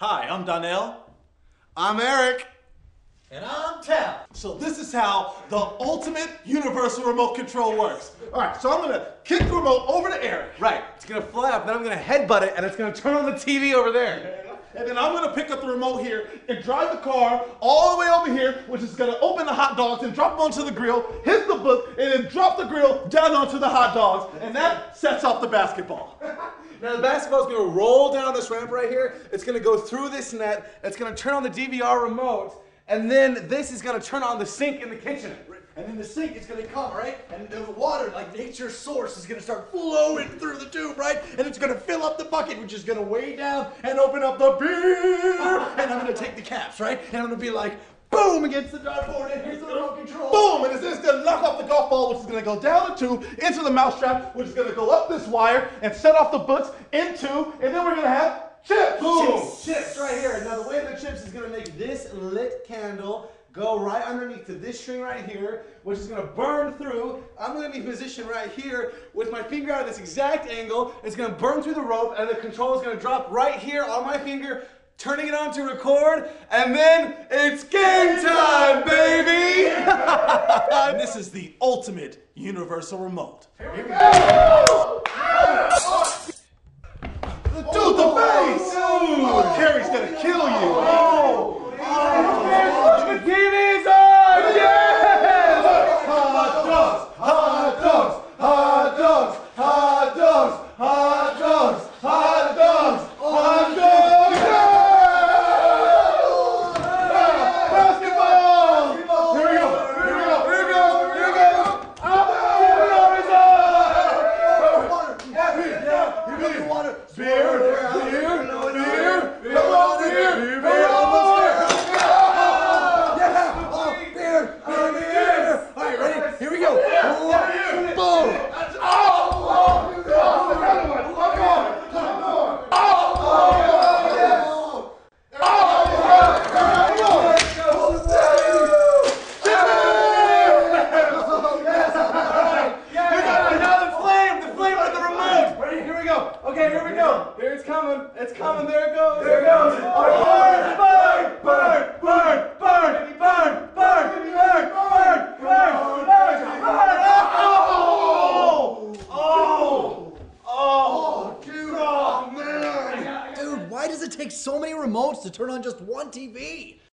Hi, I'm Donnell. I'm Eric. And I'm Tal. So this is how the ultimate universal remote control works. All right, so I'm going to kick the remote over to Eric. Right, it's going to fly up, then I'm going to headbutt it, and it's going to turn on the TV over there. And then I'm going to pick up the remote here and drive the car all the way over here, which is going to open the hot dogs and drop them onto the grill, hit the book, and then drop the grill down onto the hot dogs. And that sets off the basketball. Now the basketball's going to roll down this ramp right here. It's going to go through this net. It's going to turn on the DVR remote. And then this is going to turn on the sink in the kitchen. And then the sink is going to come, right? And the water, like nature's source, is going to start flowing through the tube, right? And it's going to fill up the bucket, which is going to weigh down and open up the beer. And I'm going to take the caps, right? And I'm going to be like, boom, against the dartboard, and here's the remote control. Boom, and it's going to knock off the golf ball, which is going to go down the tube, into the mousetrap, which is going to go up this wire, and set off the boots into, and then we're going to have chips. Boom. Chips right here. Now, the way the chips is going to make this lit candle go right underneath to this string right here, which is going to burn through. I'm going to be positioned right here with my finger out at this exact angle. It's going to burn through the rope, and the control is going to drop right here on my finger, turning it on to record, and then it's game time, baby! And this is the ultimate universal remote. Here we go! Dude, the bass! Oh, Carrie's gonna kill you! The TV's on! Yes! Hot dogs! Hot dogs! Hot dogs! Hot dogs! Hot dogs! Hot dogs! Hot dogs! Basketball! Here we go! Here we go! Here we go! Here we go! Up! Here we go! Water! Beer! Beer! Beer! Beer! Beer! Beer! Here we go! Boom! Oh! Oh! Oh! Why does it take so many remotes to turn on just one TV?